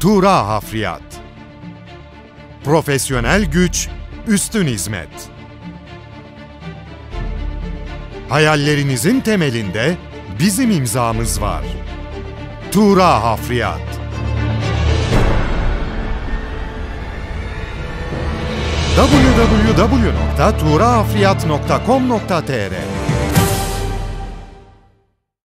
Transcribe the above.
Tuğra Hafriyat. Profesyonel güç, üstün hizmet. Hayallerinizin temelinde bizim imzamız var. Tuğra Hafriyat. www.tuğrahafriyat.com.tr